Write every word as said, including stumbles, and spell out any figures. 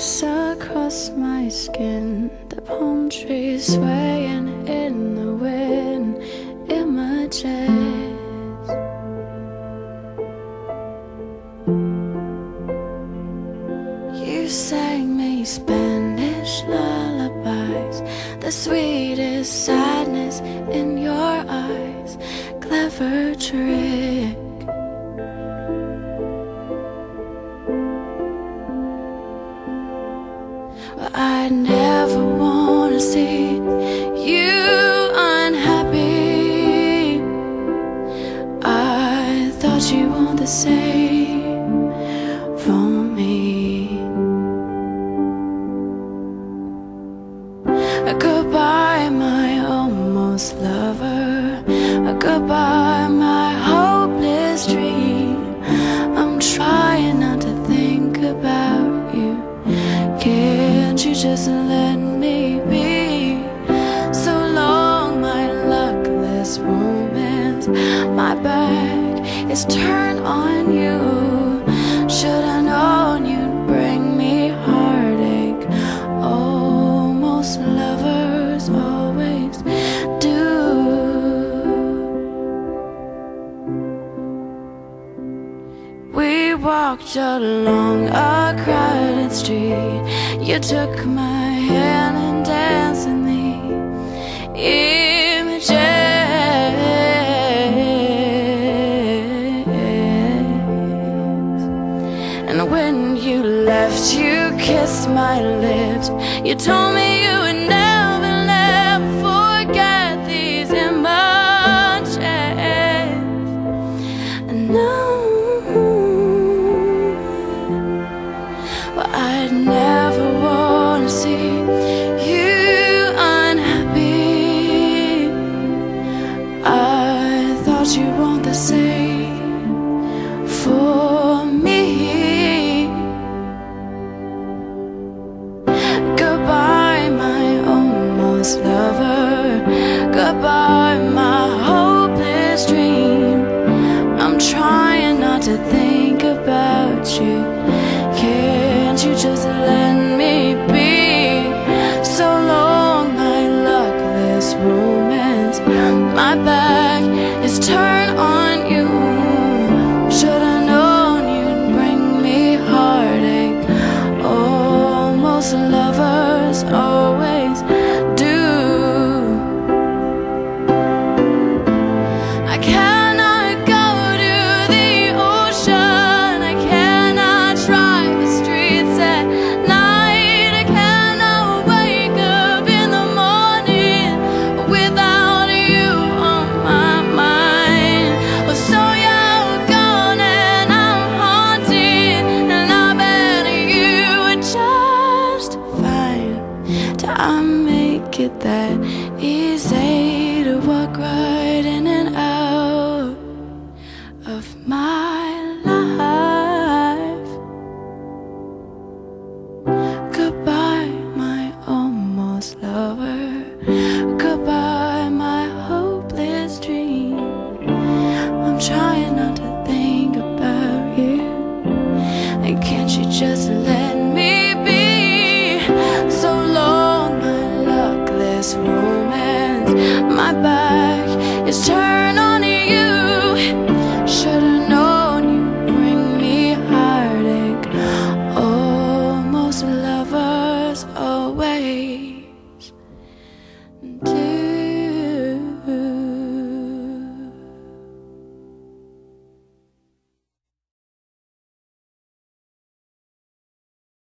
waves across my skin, the palm trees swaying in the wind, images. You sang me Spanish lullabies, the sweetest sadness in your eyes, clever trick. Well, I never want to see you unhappy. I thought you were the same for me. A goodbye, my almost lover. A goodbye, my hopeless dream. I'm trying not to think about you. Can't you just let me be? So long, my luckless romance. My back is turned on you. Should I known you'd bring me heartache? Almost lovers always do. We walked along a crowded street. You took my hand and danced in the images. And when you left, you kissed my lips. You told me you would never, never forget these images. And now I'd never want to see you unhappy. I thought you weren't the same for me. Goodbye, my almost lover. Goodbye, my hopeless dream. I'm trying not to think about you. You just let me be. So long, my luckless romance. My back is turned on you. Should I known you'd bring me heartache? Almost lovers always do. I can't. I make it that easy to walk right in and out of my life. Goodbye, my almost lover. Goodbye, my hopeless dream. I'm trying not to think about you. And can't you just let me be? So long, romance, my back is turned.